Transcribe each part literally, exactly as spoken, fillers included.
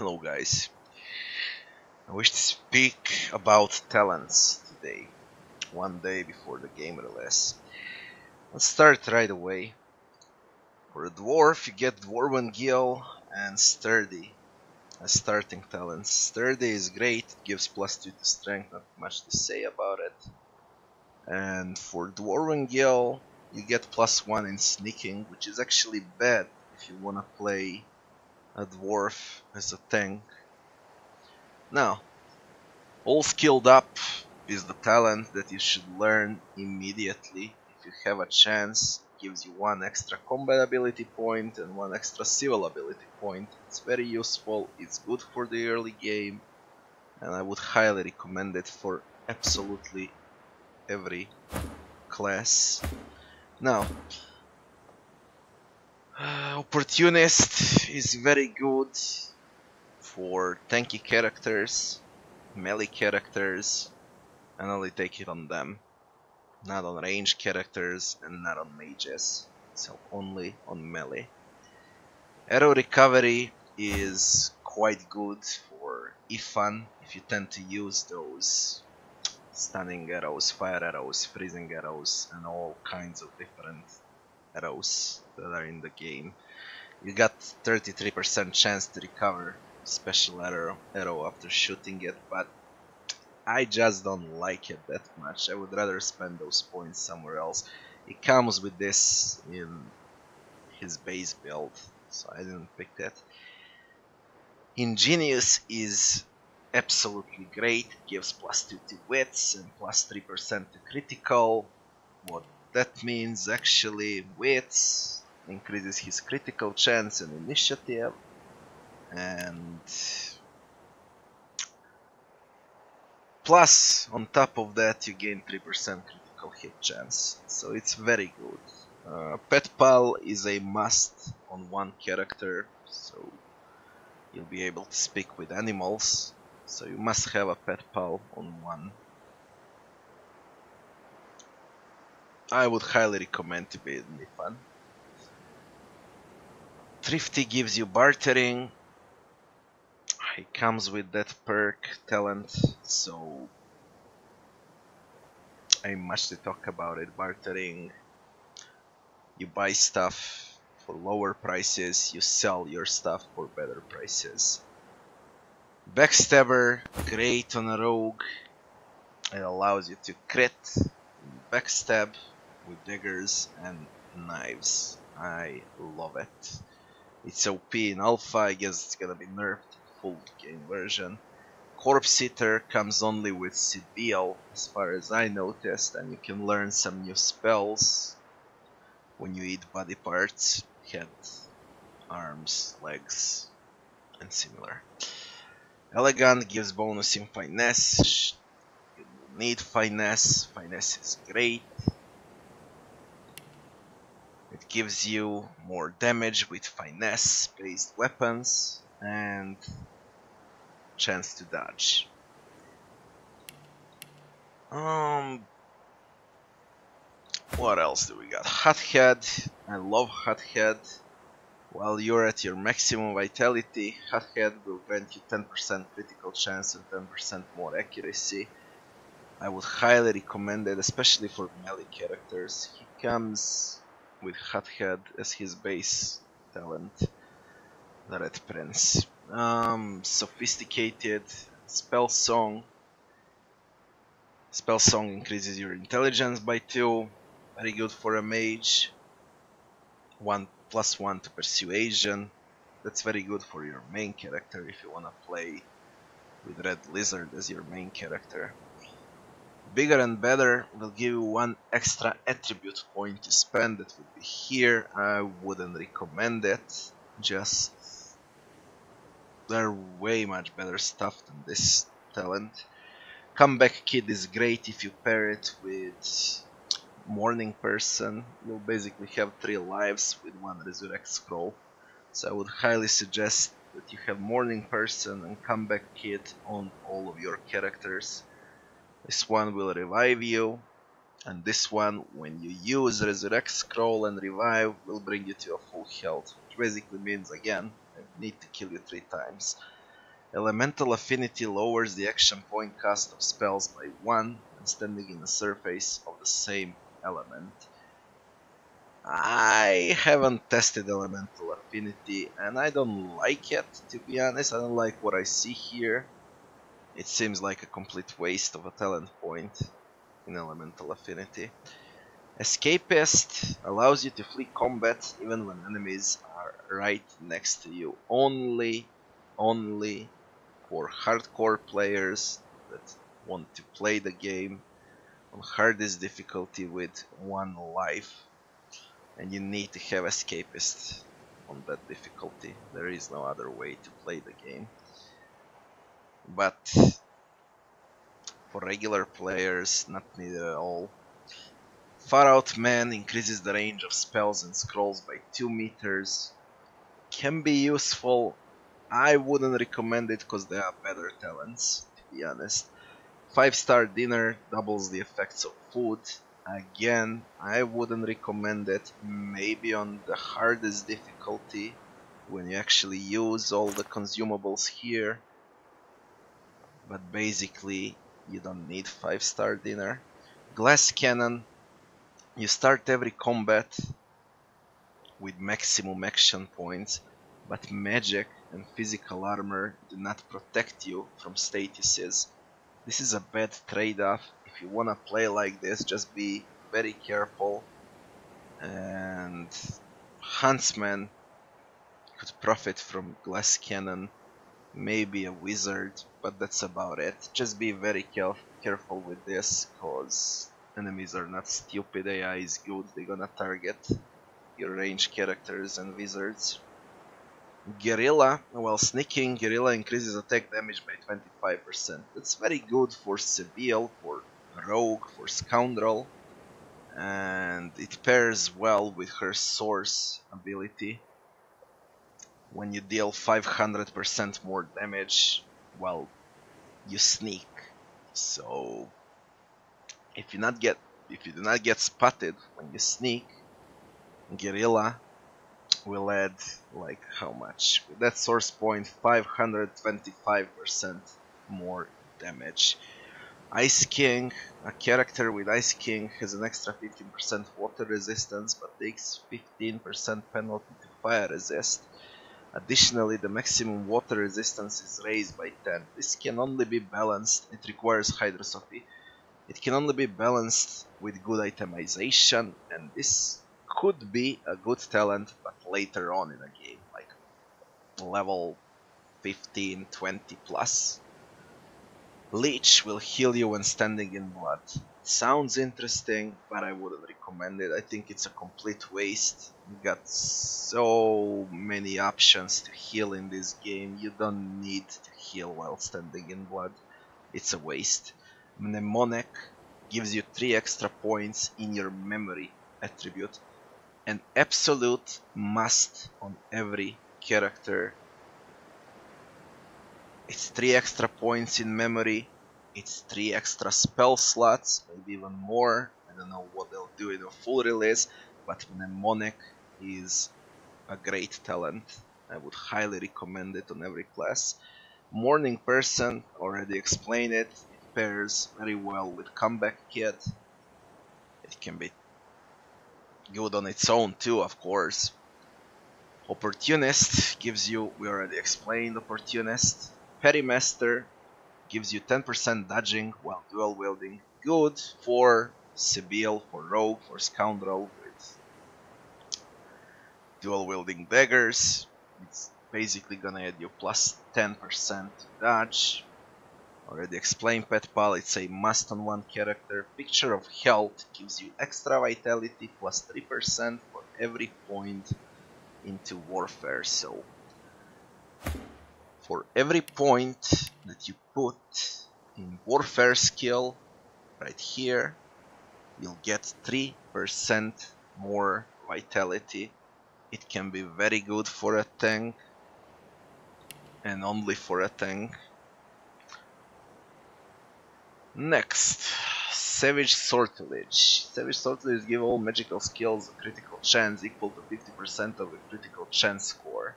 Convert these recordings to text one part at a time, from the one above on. Hello guys, I wish to speak about talents today, one day before the game release. Let's start right away. For a dwarf you get Dwarven Gill and Sturdy as starting talents. Sturdy is great, it gives plus two to strength, not much to say about it. And for Dwarven Gill you get plus one in sneaking, which is actually bad if you wanna play a dwarf as a tank. Now, All Skilled Up is the talent that you should learn immediately. If you have a chance, it gives you one extra combat ability point and one extra civil ability point. It's very useful, it's good for the early game, and I would highly recommend it for absolutely every class. Now, Uh, Opportunist is very good for tanky characters, melee characters, and only take it on them, not on range characters and not on mages, so only on melee. Arrow Recovery is quite good for Ifan if you tend to use those stunning arrows, fire arrows, freezing arrows, and all kinds of different arrows that are in the game. You got thirty-three percent chance to recover special arrow, arrow after shooting it, but I just don't like it that much. I would rather spend those points somewhere else. It comes with this in his base build, so I didn't pick that. Ingenious is absolutely great. It gives plus two to wits and plus three percent to critical. What that means actually, wits increases his critical chance and initiative, and plus on top of that you gain three percent critical hit chance, so it's very good. Uh, Pet Pal is a must on one character, so you'll be able to speak with animals, so you must have a Pet Pal on one. I would highly recommend to be in Ifan. Thrifty gives you bartering. It comes with that perk talent, so ain't much to talk about it. Bartering, you buy stuff for lower prices, you sell your stuff for better prices. Backstabber, great on a rogue. It allows you to crit, backstab with daggers and knives. I love it. It's O P in alpha, I guess it's gonna be nerfed in full game version. Corpse Eater comes only with C B L as far as I noticed, and you can learn some new spells when you eat body parts, head, arms, legs and similar. Elegant gives bonus in finesse. You need finesse, finesse is great. Gives you more damage with finesse based weapons and chance to dodge. Um, what else do we got? Hothead. I love Hothead. While you're at your maximum vitality, Hothead will grant you ten percent critical chance and ten percent more accuracy. I would highly recommend it, especially for melee characters. He comes with Hothead as his base talent, the Red Prince. Um, sophisticated Spell Song. Spell Song increases your intelligence by two. Very good for a mage. One plus one to persuasion. That's very good for your main character if you wanna play with Red Lizard as your main character. Bigger and Better will give you one extra attribute point to spend. That would be here. I wouldn't recommend it. Just there are way much better stuff than this talent. Comeback Kid is great if you pair it with Morning Person. You'll basically have three lives with one Resurrect Scroll. So I would highly suggest that you have Morning Person and Comeback Kid on all of your characters. This one will revive you, and this one, when you use Resurrect Scroll and Revive, will bring you to a full health, which basically means, again, I need to kill you three times. Elemental Affinity lowers the action point cost of spells by one and standing in the surface of the same element. I haven't tested Elemental Affinity and I don't like it, to be honest. I don't like what I see here. It seems like a complete waste of a talent point in Elemental Affinity. Escapist allows you to flee combat even when enemies are right next to you. Only, only for hardcore players that want to play the game on hardest difficulty with one life. And you need to have Escapist on that difficulty. There is no other way to play the game. But for regular players, not needed at all. Far Out Man increases the range of spells and scrolls by two meters. Can be useful. I wouldn't recommend it because there are better talents, to be honest. five star dinner doubles the effects of food. Again, I wouldn't recommend it, maybe on the hardest difficulty, when you actually use all the consumables here. But basically, you don't need five star dinner. Glass Cannon, you start every combat with maximum action points, but magic and physical armor do not protect you from statuses. This is a bad trade-off. If you want to play like this, just be very careful, and Huntsman could profit from Glass Cannon, maybe a Wizard, but that's about it. Just be very careful with this, cause enemies are not stupid, A I is good, they're gonna target your range characters and Wizards. Guerrilla, while sneaking, Guerrilla increases attack damage by twenty-five percent. That's very good for Sebille, for Rogue, for Scoundrel, and it pairs well with her Source ability. When you deal five hundred percent more damage, well, you sneak. So if you not get if you do not get spotted when you sneak, Guerrilla will add, like, how much? With that source point, five hundred twenty-five percent more damage. Ice King, a character with Ice King has an extra fifteen percent water resistance, but takes fifteen percent penalty to fire resist. Additionally, the maximum water resistance is raised by ten. This can only be balanced, it requires Hydrosophy. It can only be balanced with good itemization, and this could be a good talent, but later on in the game, like level fifteen, twenty plus. Leech will heal you when standing in blood. Sounds interesting, but I wouldn't recommend it. I think it's a complete waste. You got so many options to heal in this game. You don't need to heal while standing in blood. It's a waste. Mnemonic gives you three extra points in your memory attribute. An absolute must on every character. It's three extra points in memory. It's three extra spell slots, maybe even more. I don't know what they'll do in a full release, but Mnemonic is a great talent. I would highly recommend it on every class. Morning Person, already explained it. It pairs very well with Comeback Kid. It can be good on its own too, of course. Opportunist gives you, we already explained Opportunist. Perimaster gives you ten percent dodging while dual wielding. Good for Sebille, for Rogue, for Scoundrel with dual wielding daggers. It's basically gonna add you plus ten percent dodge. Already explained Pet Pal, it's a must on one character. Picture of Health gives you extra vitality plus three percent for every point into warfare. So for every point that you put in warfare skill right here, you'll get three percent more vitality. It can be very good for a tank and only for a tank. Next, Savage Sortilege. Savage Sortilege gives all magical skills a critical chance equal to fifty percent of a critical chance score.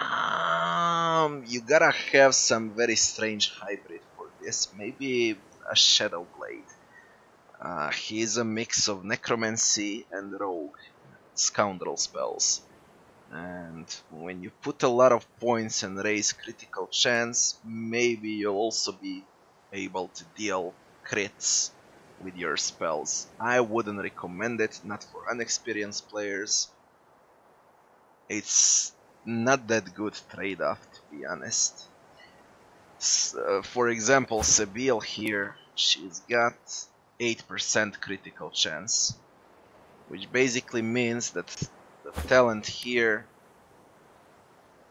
Ah, you gotta have some very strange hybrid for this. Maybe a Shadow Blade. Uh, he's a mix of necromancy and rogue scoundrel spells. And when you put a lot of points and raise critical chance, maybe you'll also be able to deal crits with your spells. I wouldn't recommend it, not for unexperienced players. It's not that good trade-off, to be honest. So, for example, Sebille here, she's got eight percent critical chance, which basically means that the talent here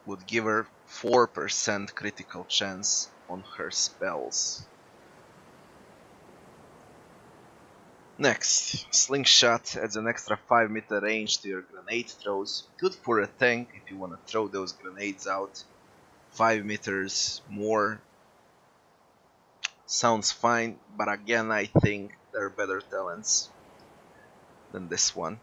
would give her four percent critical chance on her spells. Next, Slingshot adds an extra five meter range to your grenade throws. Good for a tank if you want to throw those grenades out. five meters more sounds fine, but again I think there are better talents than this one.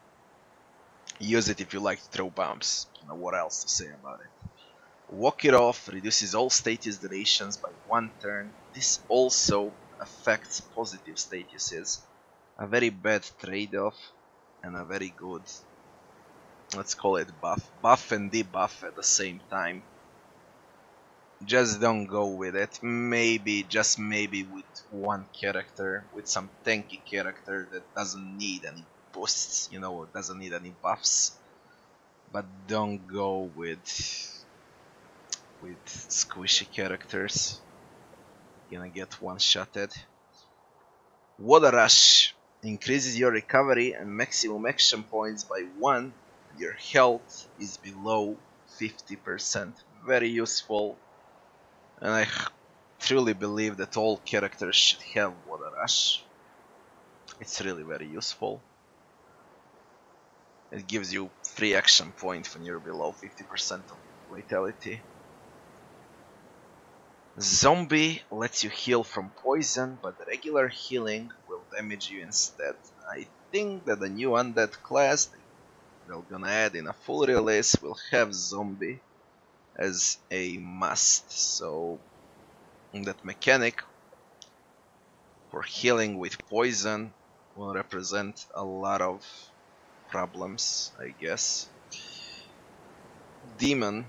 Use it if you like to throw bombs. I don't know what else to say about it. Walk It Off reduces all status durations by one turn. This also affects positive statuses. A very bad trade-off and a very good, let's call it buff. Buff and debuff at the same time. Just don't go with it. Maybe, just maybe with one character, with some tanky character that doesn't need any boosts, you know, doesn't need any buffs, but don't go with with squishy characters. You're gonna get one-shotted. Water Rush increases your recovery and maximum action points by one. Your health is below fifty percent. Very useful, and I truly believe that all characters should have Water Rush. It's really very useful. It gives you free action point when you're below fifty percent of vitality. Zombie lets you heal from poison, but regular healing will damage you instead. I think that the new undead class they're gonna add in a full release will have Zombie as a must. So that mechanic for healing with poison will represent a lot of problems, I guess. Demon.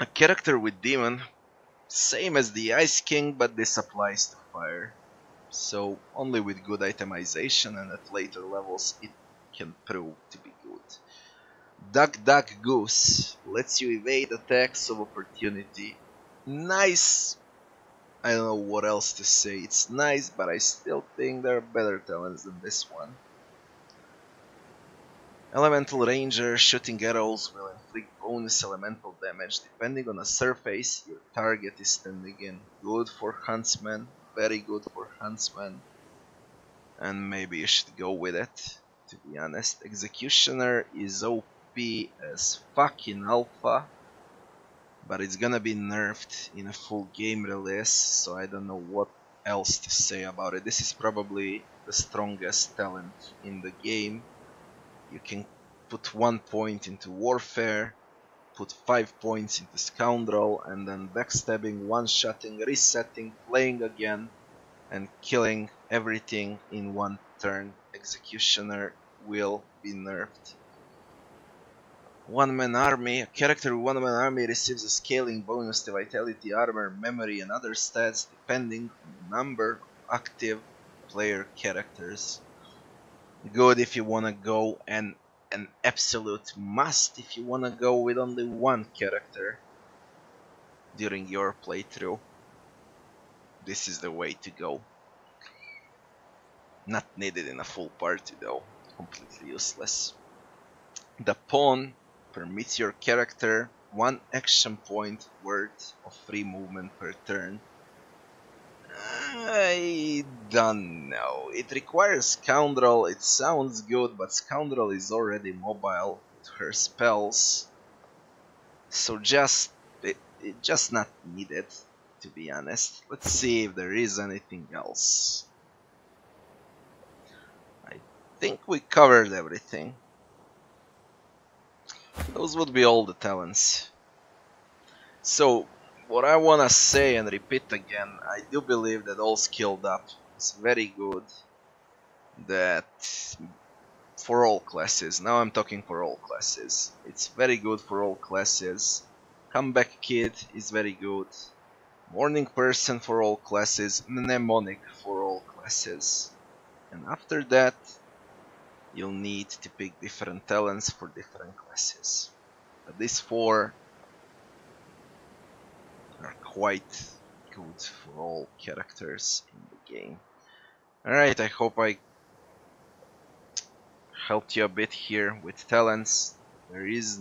A character with Demon, same as the Ice King, but this applies to fire. So only with good itemization and at later levels it can prove to be good. Duck Duck Goose lets you evade attacks of opportunity. Nice. I don't know what else to say. It's nice, but I still think there are better talents than this one. Elemental Ranger, shooting arrows will inflict bonus elemental damage depending on a surface your target is standing in. Good for Huntsman, very good for Huntsman, and maybe you should go with it, to be honest. Executioner is O P as fucking alpha, but it's gonna be nerfed in a full game release, so I don't know what else to say about it. This is probably the strongest talent in the game. You can put one point into Warfare, put five points into Scoundrel, and then backstabbing, one-shotting, resetting, playing again, and killing everything in one turn. Executioner will be nerfed. One-Man Army. A character with One-Man Army receives a scaling bonus to vitality, armor, memory, and other stats depending on the number of active player characters. Good if you want to go, and an absolute must if you want to go with only one character during your playthrough. This is the way to go. Not needed in a full party though, completely useless. The Pawn permits your character one action point worth of free movement per turn. I don't know. It requires Scoundrel. It sounds good, but Scoundrel is already mobile with her spells, so just it, it just not needed, to be honest. Let's see if there is anything else. I think we covered everything. Those would be all the talents. So what I wanna say and repeat again, I do believe that All Skilled Up is very good, that for all classes, now I'm talking for all classes, it's very good for all classes, Comeback Kid is very good, Morning Person for all classes, Mnemonic for all classes, and after that you'll need to pick different talents for different classes. But these four are quite good for all characters in the game. Alright, I hope I helped you a bit here with talents. There is...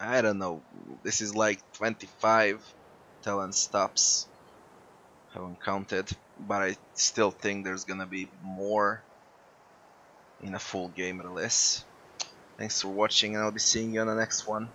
I don't know, this is like twenty-five talent stops. Haven't counted, but I still think there's gonna be more in a full game release. Thanks for watching, and I'll be seeing you on the next one.